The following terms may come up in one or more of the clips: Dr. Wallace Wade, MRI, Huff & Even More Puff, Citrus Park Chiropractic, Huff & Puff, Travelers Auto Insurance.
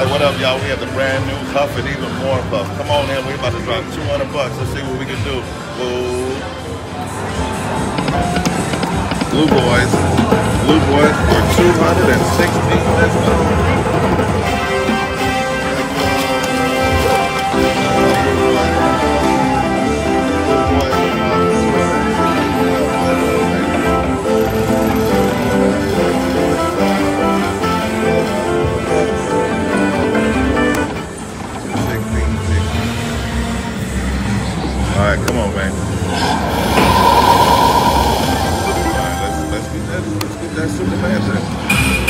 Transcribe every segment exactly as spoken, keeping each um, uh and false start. Hey, what up, y'all? We have the brand new Huff and even more Puff. Come on in, we about to drop two hundred bucks. Let's see what we can do. Blue, Blue Boys, Blue Boys for two hundred sixty. Let's go. Alright, come on, man. Alright, let's let's get that let's get that Superman there.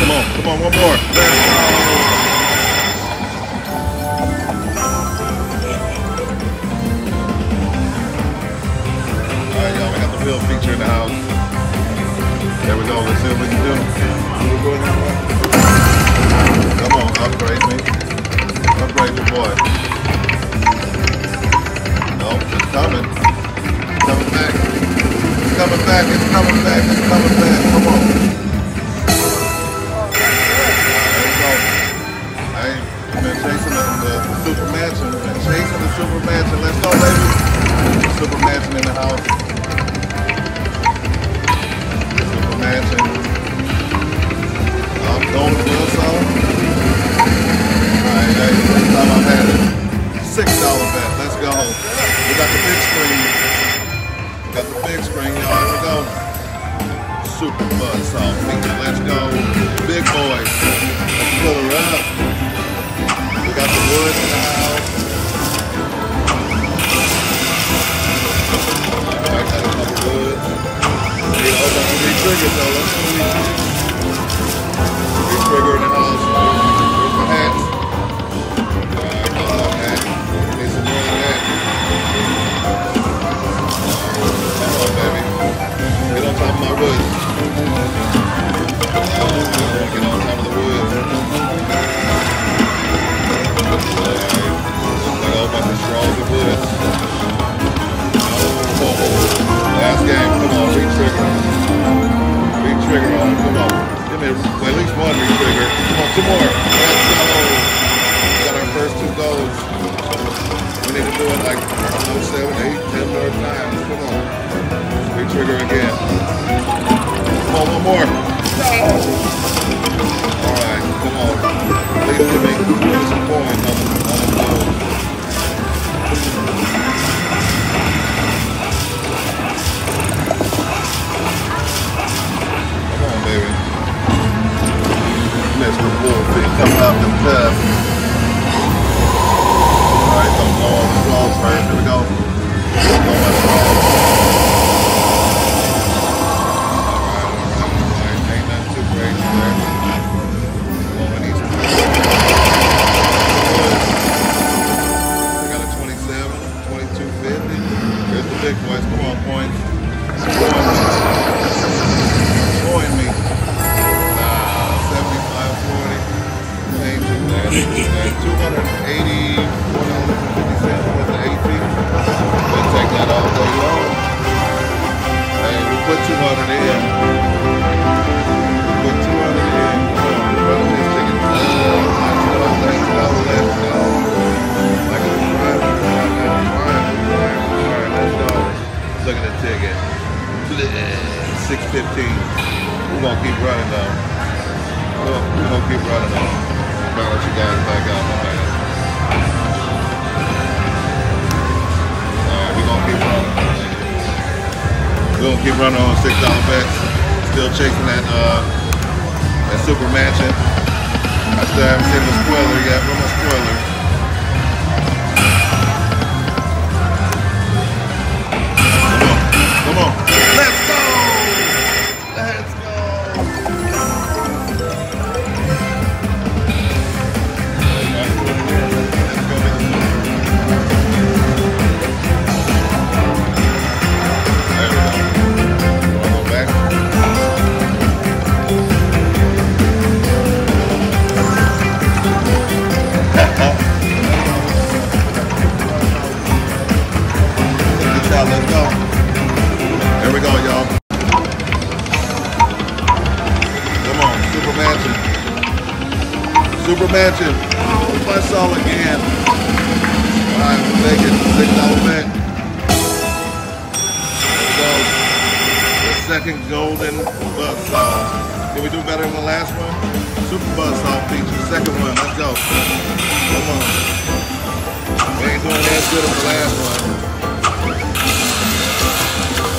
Come on, come on, one more. There we go. Alright, y'all, we got the real feature in the house. There we go, let's see what we can do. We're going that way. Come on, upgrade me. Upgrade your boy. Coming. Coming back. It's coming back. It's coming back. It's coming back. Come on. There we go. I ain't been chasing the, the, the Super Mansion. Been chasing the Super Mansion. Let's go, baby. Super Mansion in the house. Super Mansion. I'm going to do so. Alright, hey, first time I've had it. six dollar bet. Let's go home. We got the big screen. We got the big screen, y'all. Here we go. Super Buzz Saw feature. Let's go. Big boys. Let's pull her up. We got the wood in the house. All right, got a couple woods. We all got to re-trigger, though. Let's go re-trigger. Re-trigger in the house. Here's the hats. All right, got a long hat. Here's the long hat. Two more. Let's go. We got our first two goals. We need to do it like seven, eight, ten, nine times. Come on. Re-trigger again. Come on, one more. Oh. All right, come on. Please give me some points on the goal. Come on, baby. Mister Bullfit coming up in club. Alright, don't go on the floor first. Here we go. Don't go on the floor. Alright, alright, ain't nothing too crazy there. Going each one. I got a twenty-seven, twenty-two fifty. Here's the big boys. Come on, points. Join me. six fifteen. We're gonna keep running though. We're, we're gonna keep running though. I'm gonna let you guys back out, my man. Alright, we're gonna keep running. We're gonna keep running on six dollar bets. Still chasing that uh that Super Mansion. I still haven't seen the spoiler yet. One more spoiler. Come on, come on. Super Mansion. myself again. Alright, we'll make it six element. So, the second golden buzzsaw. Can we do better than the last one? Super buzzsaw feature, the second one. Let's go. Come on. We ain't doing as good as the last one. I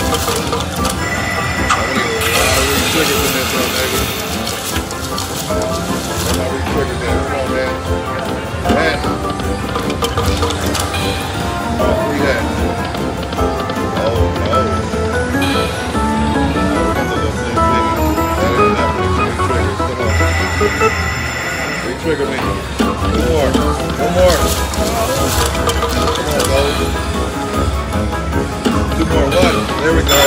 want to really trigger with this one, baby. I'm not really triggered that. Come on, man. Hat. Oh, free hat. Oh, no. That is not really triggered. Come on. Re-trigger me. One more. One more. Come on, gold. Two more. One. There we go.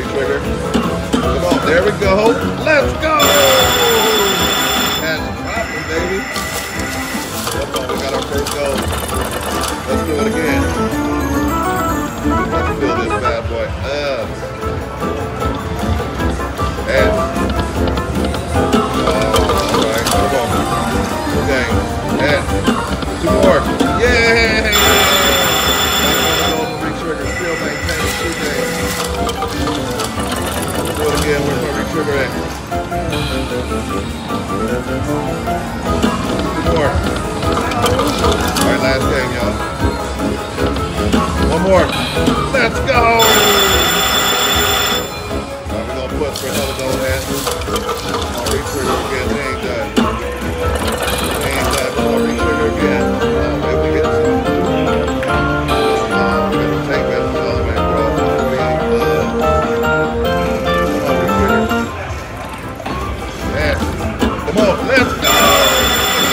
Trigger. Come on, there we go. Let's go! That's popping, baby. Come on, we got our first goal. Let's do it again. Let's fill this bad boy up. And. Oh, alright, come on. Okay. And. Two more. Yay! Again, where's my re-trigger at? Two more. Alright, last game, y'all. One more. Let's go! Alright, we're gonna push for another goal hat. My re-trigger again, we ain't done. We ain't done, but my re-trigger again. Oh, maybe we get some. Oh, we're gonna take that from the man, bro. We ain't done. Come on, let's go! We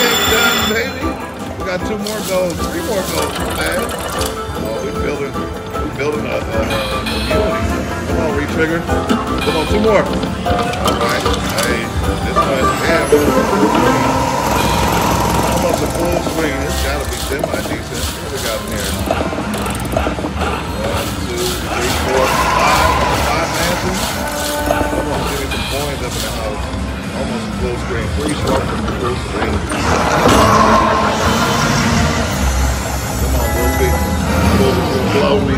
ain't done, baby. We got two more goals, three more goals from that. Oh, we're building, we're building up uh, community. Come on, re-trigger. Come on, two more. All right, hey, this one's half. Almost a full swing. This gotta be semi-decent. What we got in here? One, two, three, four, five. Five matches. Come on, give me some coins up in the house. Almost full screen, pretty short from the full screen. Come on, little bit. Little bit slowly.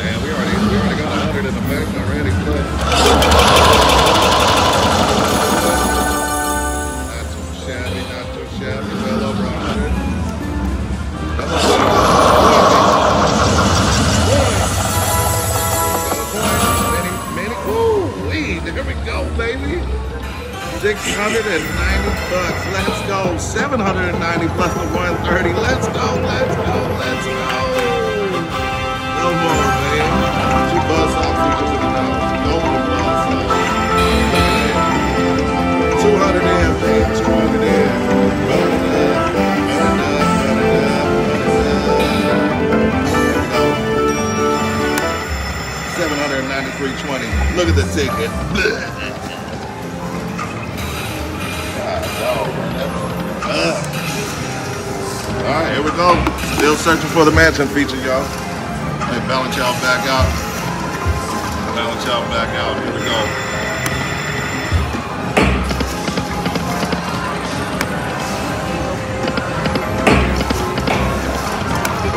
Man, we already, we already got a hundred in the bank already, but not too shabby, not too shabby. Well over a hundred. Baby, six hundred ninety bucks. Let's go. seven hundred ninety plus the one thirty. Let's go. Let's go. Let's go. No more, man. Two buzz off. Two just an hour. No more buzz off. two hundred in, man. two hundred in. Burn it up. Burn it up. Burn it up. Burn it up. seven ninety-three twenty. Look at the ticket. Blech. Uh, Alright, here we go. Still searching for the mansion feature, y'all. Hey, balance y'all back out. Balance y'all back out. Here we go. Come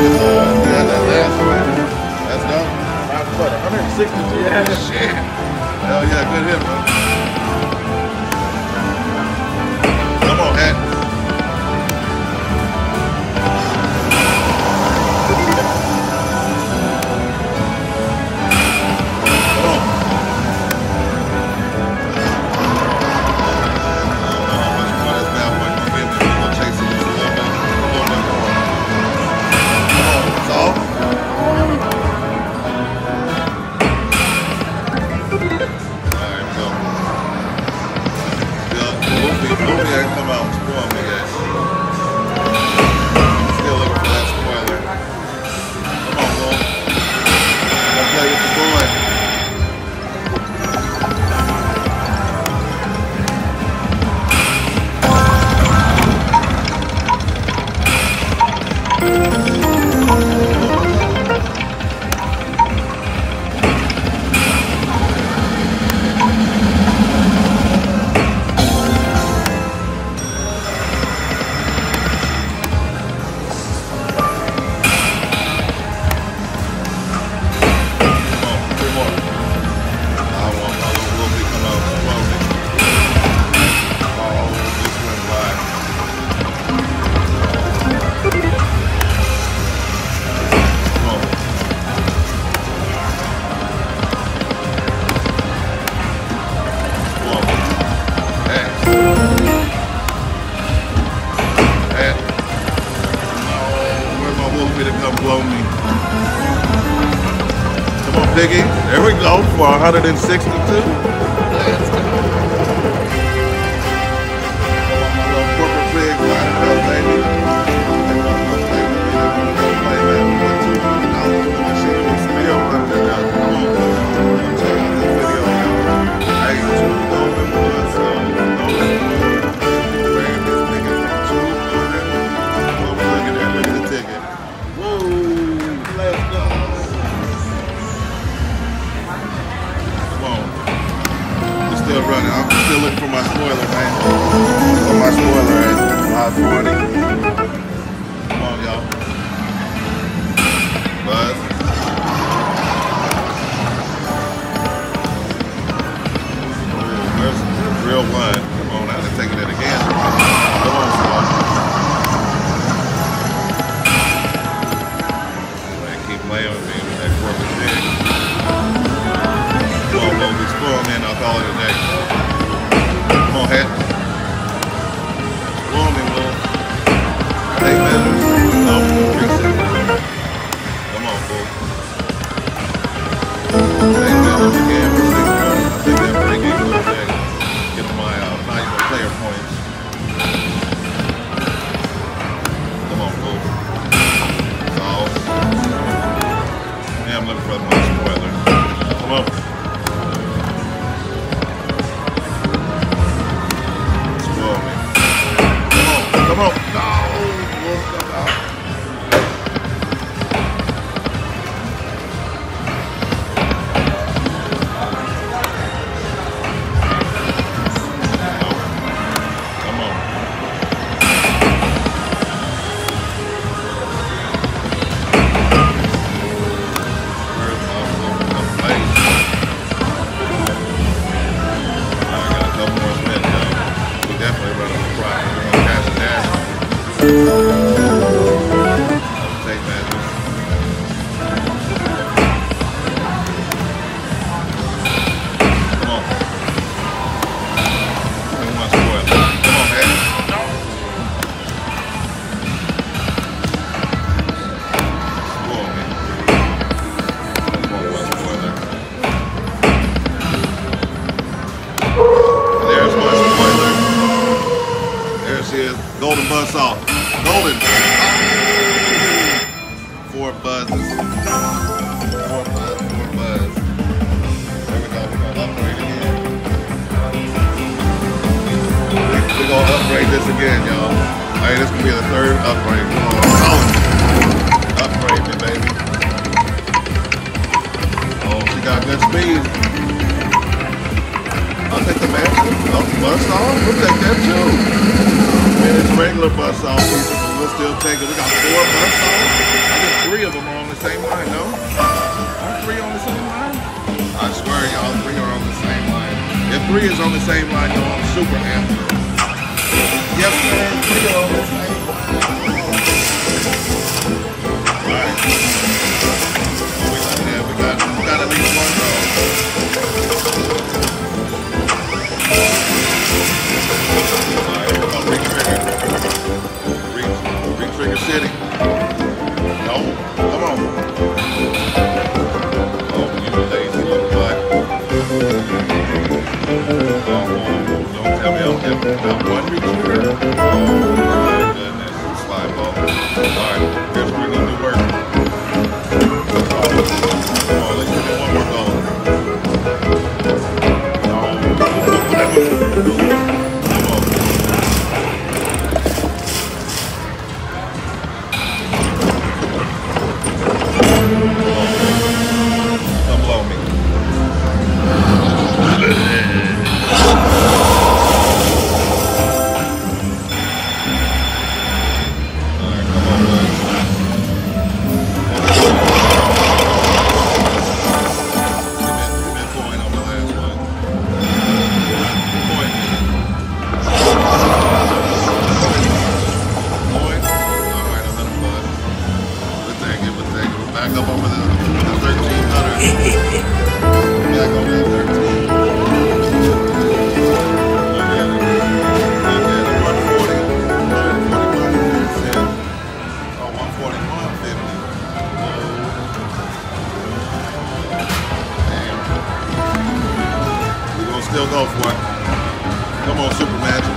on, Come on, Piggy. There we go for one hundred sixty-two. Running. I'm still looking for my spoiler, man. For my spoiler at five forty. Come on, y'all. Buzz. There's real one. Come on out and taking it again. Come on, Spoiler. Keep playing with me with that corporate thing. Come on, don't be spoiled, man. I'll call it a day. Golden buzz off. Golden. Four buzzes. Four buzz. Four buzz. There we go. We're gonna upgrade again. We're gonna upgrade this again, y'all. Hey, this gonna be the third upgrade. Oh, upgrade me, baby. Oh, she got good speed. I'll take the master. Oh, buzz off. We'll take that too. And it's regular bus off, we'll still take it. We got four bus off. I think three of them are on the same line, no? Aren't three on the same line? I swear y'all, three are on the same line. If three is on the same line, no, I'm super happy. Yes, man, three are on the same line. Alright. What we got there? We got, we got at least one though. Alright, we're gonna bring it back. Trigger City. No, come on. Oh, you lazy little butt. Don't, don't tell me I'm giving up one retrigger. Oh, my goodness. Slide ball. Alright, here's where we need to work. Come on, let's get one more dollar. Come on, boys. still go for it. Come on, Super Magic.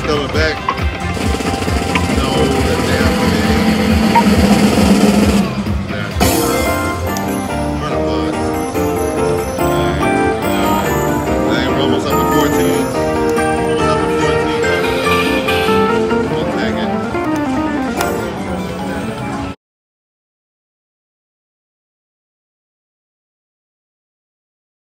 Coming back.